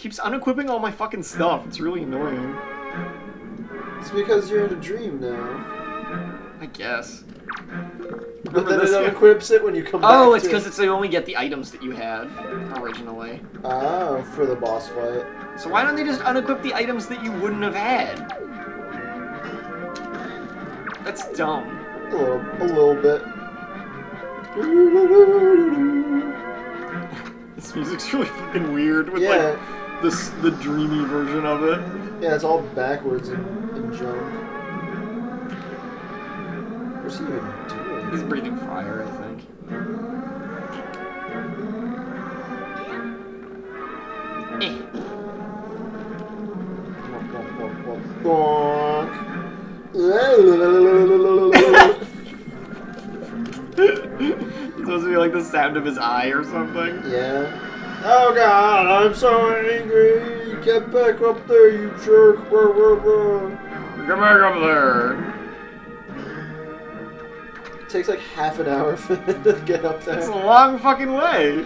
keeps unequipping all my fucking stuff. It's really annoying. It's because you're in a dream now. I guess. But then it unequips it when you come back. Oh, it's because you only get the items that you had originally. Oh, for the boss fight. So why don't they just unequip the items that you wouldn't have had? That's dumb. A little bit. This music's really fucking weird with like the dreamy version of it. Yeah, it's all backwards and jump. What's he even doing? He's breathing fire, I think. It's supposed to be like the sound of his eye or something. Yeah. Oh god, I'm so angry! Get back up there, you jerk! Get back up there! It takes like half an hour for it to get up there. It's a long fucking way.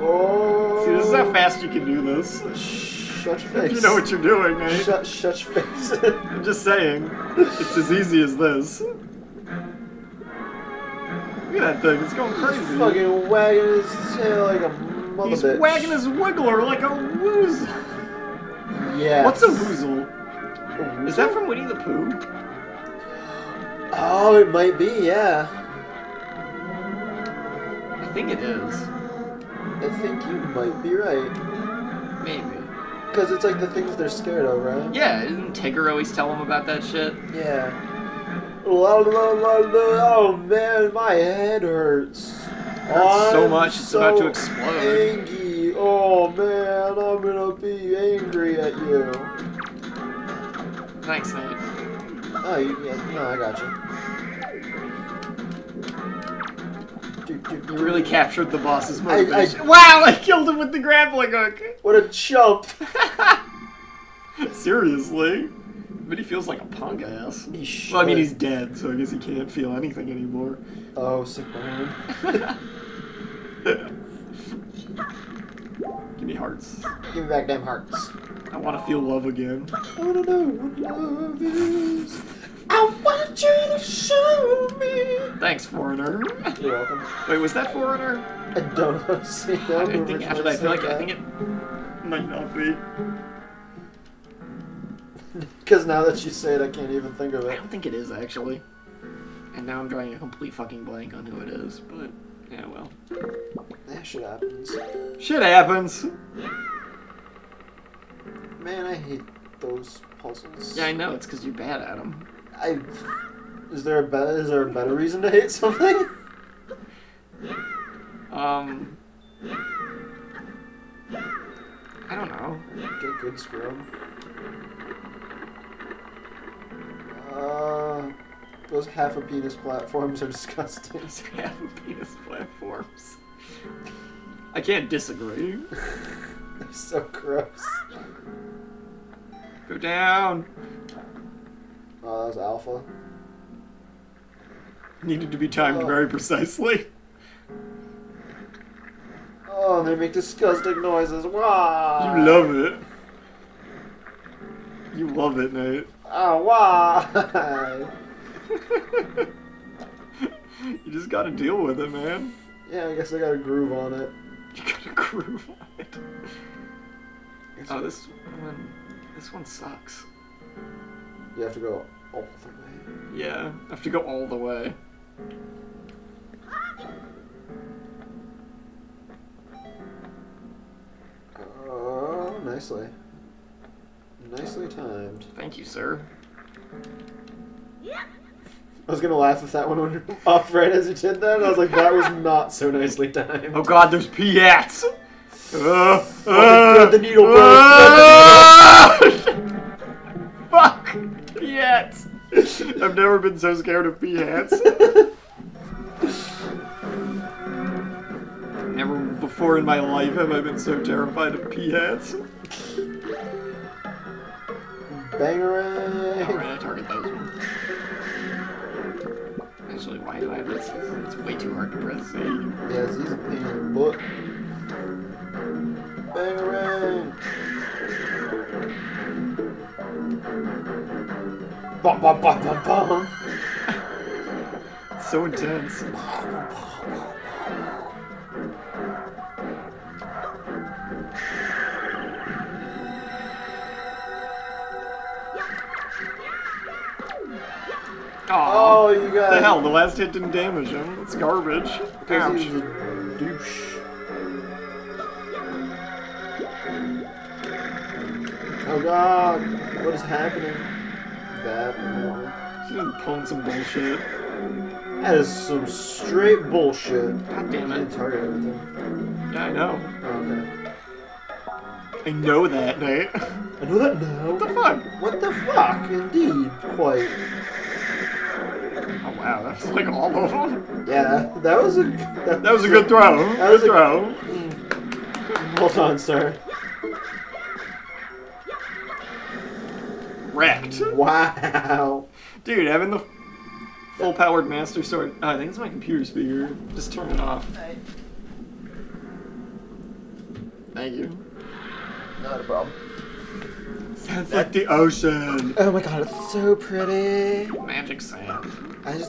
Oh. See, this is how fast you can do this. Shut your face. You know what you're doing, right? Shut your face. I'm just saying. It's as easy as this. Look at that thing. It's going crazy. He's fucking wagging his tail like a mother bitch. He's wagging his wiggler like a woozle. Yeah. What's a woozle? Is that from Winnie the Pooh? Oh, it might be, yeah. I think it is. I think you might be right. Maybe. Because it's like the things they're scared of, right? Yeah, didn't Tigger always tell them about that shit? Yeah. Oh man, my head hurts. It hurts so much, it's so about to explode. Angry. Oh man, I'm gonna be angry at you. Thanks, mate. Oh, no, I got you. You really captured the boss's motivation. Wow, I killed him with the grappling hook! What a chump! Seriously? But he feels like a punk ass. He should. Well, I mean, he's dead, so I guess he can't feel anything anymore. Oh, sick burn. Give me hearts. Give me back damn hearts. I want to feel love again. I want to know what love is. I want you to show me. Thanks, Foreigner. You're welcome. Wait, was that Foreigner? I don't know. See, I don't think actually. I feel like that. I think it might not be. Because now that you say it, I can't even think of it. I don't think it is actually. And now I'm drawing a complete fucking blank on who it is. But yeah, well. That shit happens. Shit happens. Man, I hate those puzzles. Yeah, I know. It's because you're bad at them. Is there a better reason to hate something? I don't know. Get good, scrub. Those half a penis platforms are disgusting. Those half a penis platforms. I can't disagree. They're so gross. Go down. Oh, that was alpha. Needed to be timed very precisely. Oh, they make disgusting noises. Wow. You love it. You love it, Nate. Oh, why? You just gotta deal with it, man. Yeah, I guess I gotta groove on it. You gotta groove on it. Oh, this one sucks. You have to go all the way. Yeah, I have to go all the way. Oh, nicely. Nicely timed. Thank you, sir. I was gonna laugh if that one went off right as you did that, and I was like, that was not so nicely timed. Oh god, there's piats! The needle broke! Fuck! Pee hats! I've never been so scared of pee hats. Never before in my life have I been so terrified of pee hats. Bangarang! Alright, I target those ones. Actually, why do I have this? It's way too hard to press. Yeah, it's easy to pain in the butt. Bah, bah, bah, bah, bah. So intense. Oh, you guys. The hell, the last hit didn't damage him. It's garbage. Ouch. He's a douche. Oh god, what is happening? Bad. She didn't pull some bullshit. That is some straight bullshit. God damn it. Target everything. Yeah, I know. Oh, okay. I know that, Nate. I know that now. What the fuck? What the fuck? Indeed, quite. Wow, that's like all of them. Yeah, that was a that was a good throw. That was a throw. Hold on, sir. Wrecked. Wow, dude, having the full powered master sword. Oh, I think it's my computer speaker. Just turn it off. Thank you. Not a problem. Sounds like the ocean. Oh my god, it's so pretty. Magic sand. It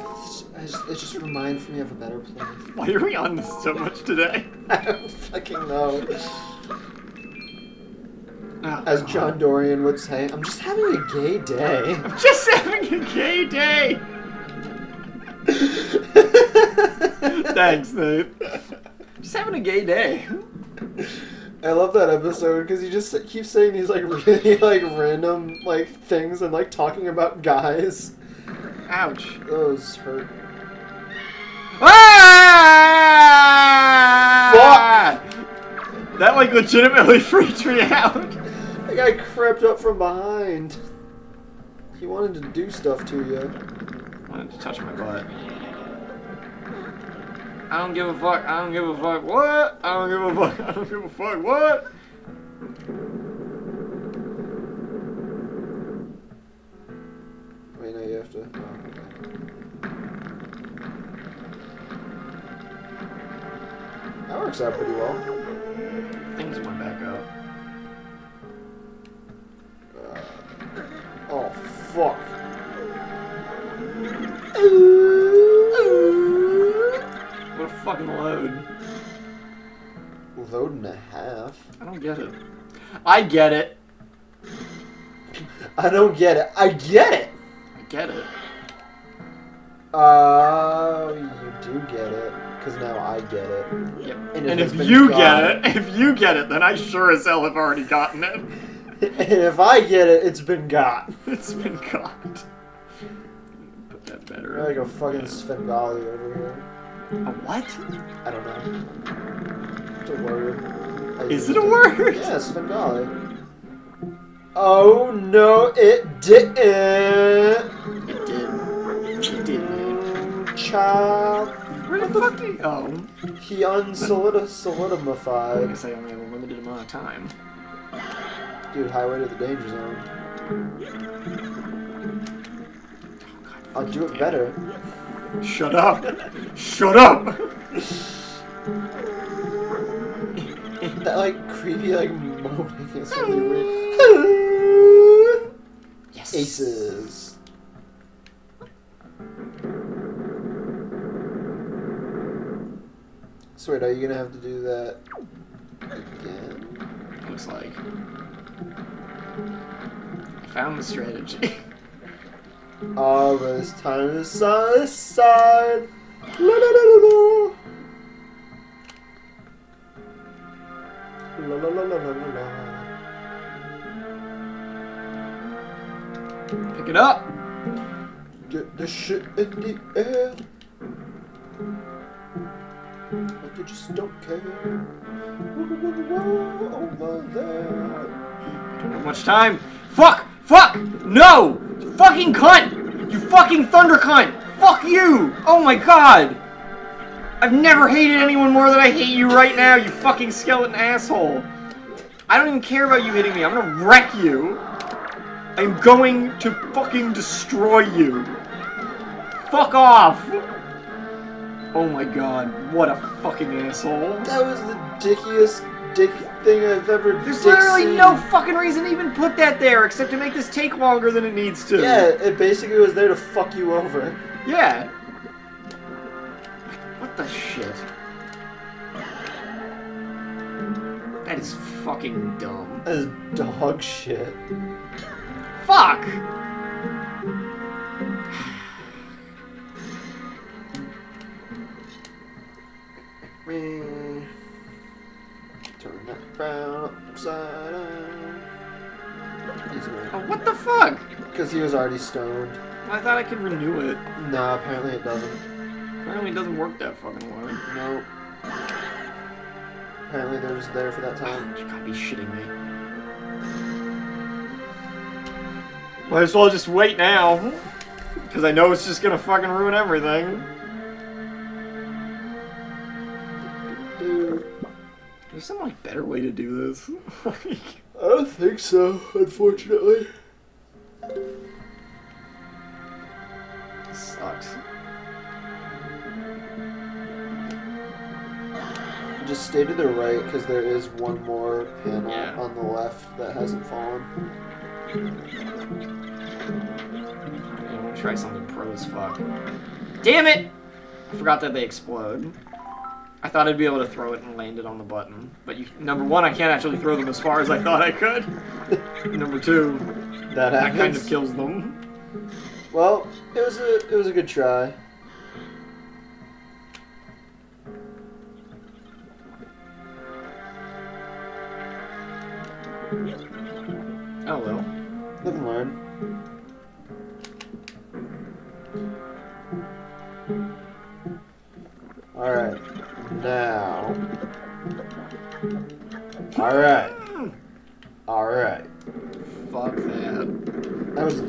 just reminds me of a better place. Why are we on this so much today? I don't fucking know. Oh, as John Dorian would say, I'm just having a gay day. I'm just having a gay day! Thanks, Nate. I'm just having a gay day. I love that episode because he just keeps saying these like really like random like things and like talking about guys. Ouch! Those hurt. Ah! Fuck! That like legitimately freaked me out. That guy crept up from behind. He wanted to do stuff to you. I wanted to touch my butt. I don't give a fuck, I don't give a fuck, what? I don't give a fuck, I don't give a fuck, what? Wait, no, you have to... Oh, okay. That works out pretty well. Things went back up. Oh, fuck. What a fucking load. Load and a half? I don't get it. I get it. I don't get it. I get it! I get it. You do get it. Because now I get it. Yep. And if you get it, then I sure as hell have already gotten it. And if I get it, it's been got. It's been got. Put that better. Like a fucking Svengali over here. A what? I don't know. It's a word. Is it a word? Yes, Svengali. Oh no, it didn't. It did. It did. Child. Where the fuck did he go? He unsolidified. I guess I only have a limited amount of time. Dude, highway to the danger zone. I'll do it better. Shut up! Shut up! That like creepy like moaning is really weird. Yes. Aces. So wait, are you gonna have to do that again? Looks like. I found the strategy. All this time is on this side. La la la la la. La la la la la la. Pick it up. Get the shit in the air. Like you just don't care. Over there. Don't have much time. Fuck! Fuck! No! Fucking cunt! You fucking thunder cunt! Fuck you! Oh my god! I've never hated anyone more than I hate you right now, you fucking skeleton asshole! I don't even care about you hitting me, I'm gonna wreck you! I'm going to fucking destroy you! Fuck off! Oh my god, what a fucking asshole. That was the dickiest ridiculous thing I've ever seen. There's literally no fucking reason to even put that there, except to make this take longer than it needs to. Yeah, it basically was there to fuck you over. Yeah. What the shit? That is fucking dumb. That is dog shit. Fuck! Turn that brown upside down. Oh, what the fuck? Because he was already stoned. I thought I could renew it. No, apparently it doesn't. Apparently it doesn't work that fucking hard. Nope. Apparently they're just there for that time. You gotta be shitting me. Might as well just wait now. Because I know it's just gonna fucking ruin everything. There's some like better way to do this. I don't think so, unfortunately. This sucks. Just stay to the right because there is one more panel on the left that hasn't fallen. I'm gonna try something pro as fuck. Damn it! I forgot that they explode. I thought I'd be able to throw it and land it on the button. But you, number one, I can't actually throw them as far as I thought I could. Number two, that happens. That kind of kills them. Well, it was a good try. Oh well. Live and learn. Alright. Now. Alright. Alright. Fuck that. That was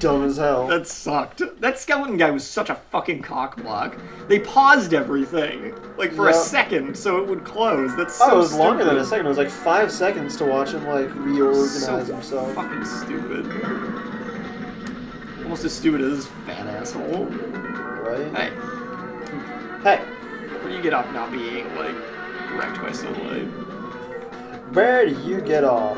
dumb as hell. That sucked. That skeleton guy was such a fucking cockblock. They paused everything. Like for a second so it would close. That's so stupid. Oh, it was longer than a second. It was like 5 seconds to watch him like reorganize himself. Fucking stupid. Almost as stupid as this fat asshole. Right? Hey. Hey. Where do you get off not being, like, wrecked by sunlight? Where do you get off?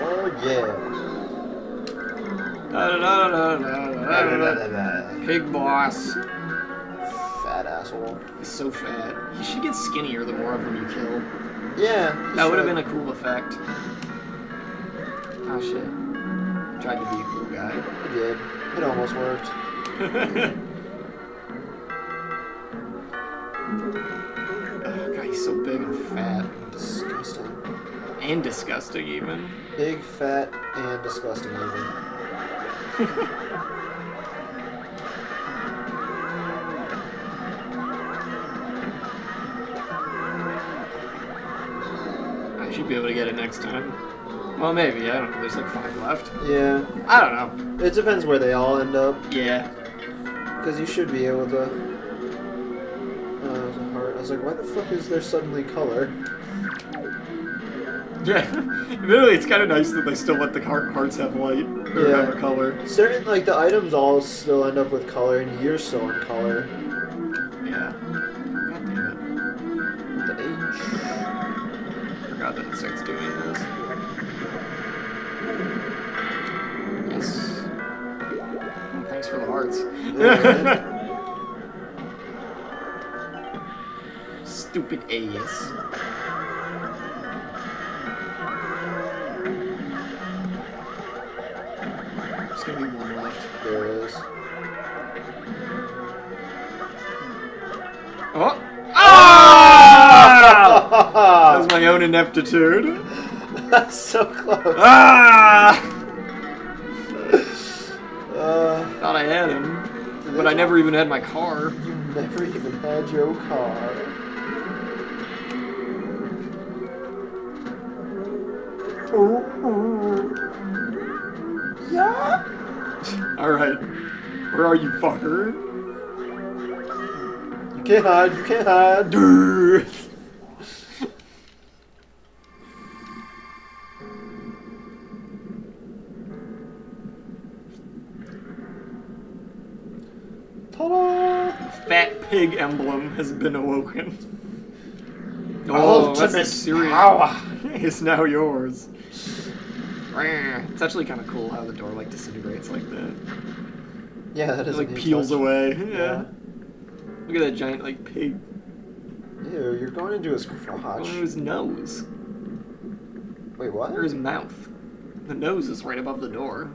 Oh, yeah. Da-da-da-da-da-da-da-da-da-da. Pig boss. Asshole. He's so fat. He should get skinnier the more of him you kill. Yeah. That would have been a cool effect. Ah, shit. I tried to be a cool guy. It did. It almost worked. Oh, God, he's so big and fat. Disgusting. And disgusting, even. Big, fat, and disgusting, even. Be able to get it next time. Well, maybe. I don't know. There's like 5 left. Yeah. I don't know. It depends where they all end up. Yeah. Because you should be able to... That was a heart. I was like, why the fuck is there suddenly color? Yeah. Literally, it's kind of nice that they still let the hearts have light. Or have a color. Certain, like, the items all still end up with color, and you're still in color. Yeah. God damn it. The H... that it starts doing this. Yes. Well, thanks for the hearts. Stupid AS. There's gonna be one left. There it is. Oh! That was my own ineptitude. That's so close. Ah! Thought I had him, but I never even had my car. You never even had your car. Yeah. All right. Where are you, fucker? You can't hide. You can't hide. pig emblem has been awoken. Oh, ultimate power is now yours. It's actually kind of cool how the door like disintegrates like that. Yeah, that is. It, like peels away. Yeah. Look at that giant like pig. Ew, you're going into his crotch. Going into his nose. Wait, what? Or his mouth. The nose is right above the door.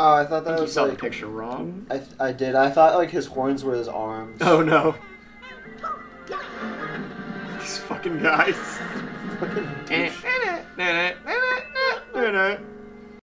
Oh, I thought that I was you saw the picture wrong. I did. I thought like his horns were his arms. Oh no. These fucking guys. Fucking douche.